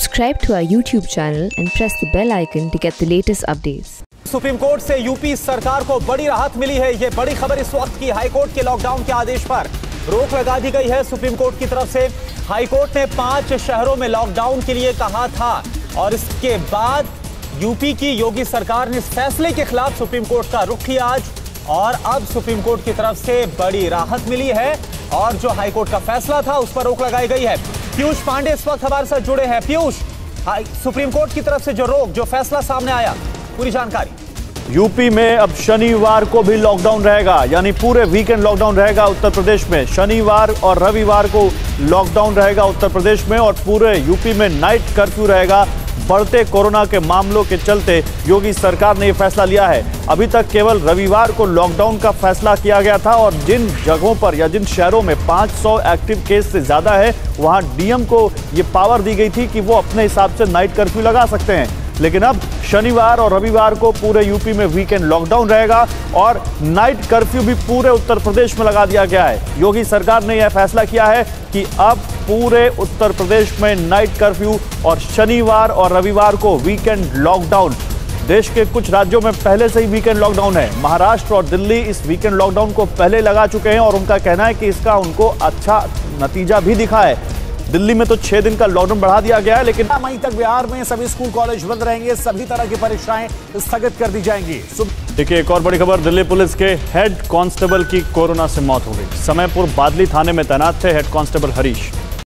Subscribe to our YouTube channel and press the bell icon to get the latest updates. Supreme court से UP सरकार को बड़ी राहत मिली है। ये बड़ी खबर इस वक्त की हाई कोर्ट के लॉकडाउन के आदेश पर रोक लगा दी गई है। सुप्रीम कोर्ट की तरफ से हाई कोर्ट ने 5 शहरों में लॉकडाउन के लिए कहा था और इसके बाद यूपी की योगी सरकार ने फैसले के खिलाफ सुप्रीम कोर्ट का रुख किया आज और अब सुप्रीम कोर्ट की तरफ से बड़ी राहत मिली है और जो हाई कोर्ट का फैसला था उस पर रोक लगाई गई है। पीयूष पांडे इस वक्त हमारे साथ जुड़े हैं। पीयूष, सुप्रीम कोर्ट की तरफ से जो रोक, जो फैसला सामने आया, पूरी जानकारी। यूपी में अब शनिवार को भी लॉकडाउन रहेगा, यानी पूरे वीकेंड लॉकडाउन रहेगा। उत्तर प्रदेश में शनिवार और रविवार को लॉकडाउन रहेगा उत्तर प्रदेश में, और पूरे यूपी में नाइट कर्फ्यू रहेगा। बढ़ते कोरोना के मामलों के चलते योगी सरकार ने यह फैसला लिया है। अभी तक केवल रविवार को लॉकडाउन का फैसला किया गया था और जिन जगहों पर या जिन शहरों में 500 एक्टिव केस से ज़्यादा है वहां डीएम को ये पावर दी गई थी कि वो अपने हिसाब से नाइट कर्फ्यू लगा सकते हैं। लेकिन अब शनिवार और रविवार को पूरे यूपी में वीकेंड लॉकडाउन रहेगा और नाइट कर्फ्यू भी पूरे उत्तर प्रदेश में लगा दिया गया है। योगी सरकार ने यह फैसला किया है कि अब पूरे उत्तर प्रदेश में नाइट कर्फ्यू और शनिवार और रविवार को वीकेंड लॉकडाउन। देश के कुछ राज्यों में पहले से ही वीकेंड लॉकडाउन है। महाराष्ट्र और दिल्ली इस वीकेंड लॉकडाउन को पहले लगा चुके हैं और उनका कहना है कि इसका उनको अच्छा नतीजा भी दिखा है। दिल्ली में तो 6 दिन का लॉकडाउन बढ़ा दिया गया है, लेकिन 9 मई तक बिहार में सभी स्कूल कॉलेज बंद रहेंगे, सभी तरह की परीक्षाएं स्थगित कर दी जाएंगी। देखिए एक और बड़ी खबर, दिल्ली पुलिस के हेड कांस्टेबल की कोरोना से मौत हो गई। समयपुर बादली थाने में तैनात थे हेड कांस्टेबल हरीश।